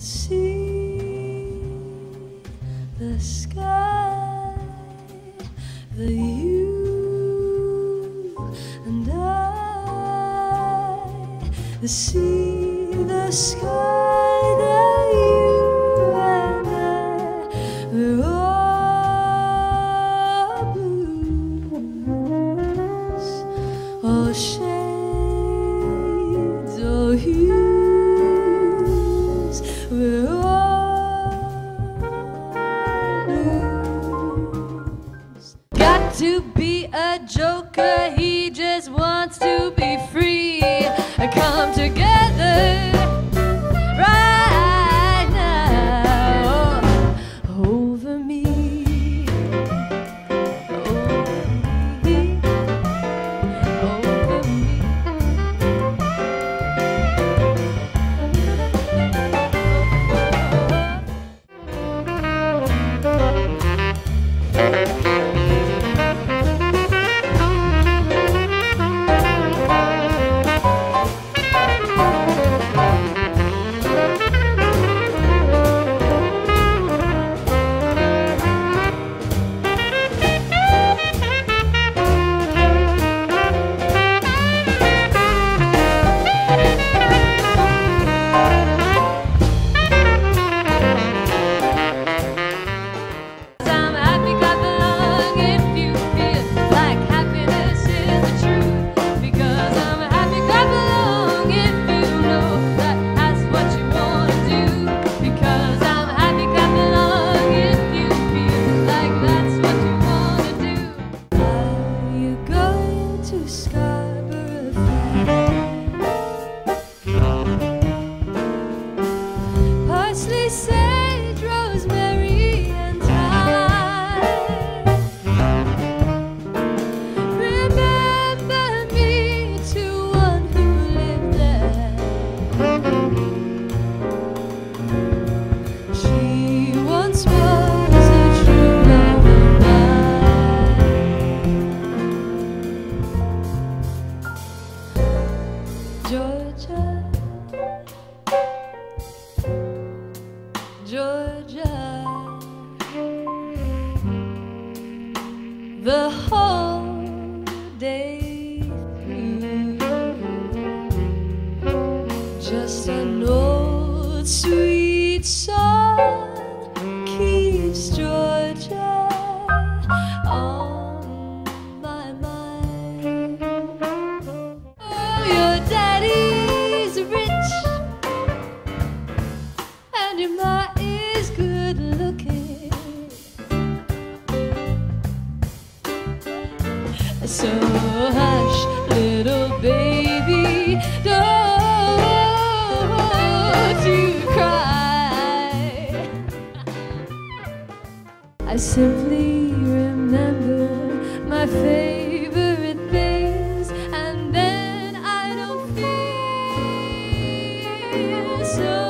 the sea, the sky, the you and I, the sea, the sky, the you and I, we're all blues, all shades, all hues. Got to be a joker, he just wants to be free. Come together right now over me, over me, over me. Parsley, sage, rosemary, and thyme. Remember me to one who lived there. She once was a true love of mine. Georgia, Georgia, the whole day through. Just an old sweet song keeps Georgia on my mind. Oh, your daddy's rich and your mom is good looking, so hush, little baby, don't you cry. I simply remember my favorite things, and then I don't feel so.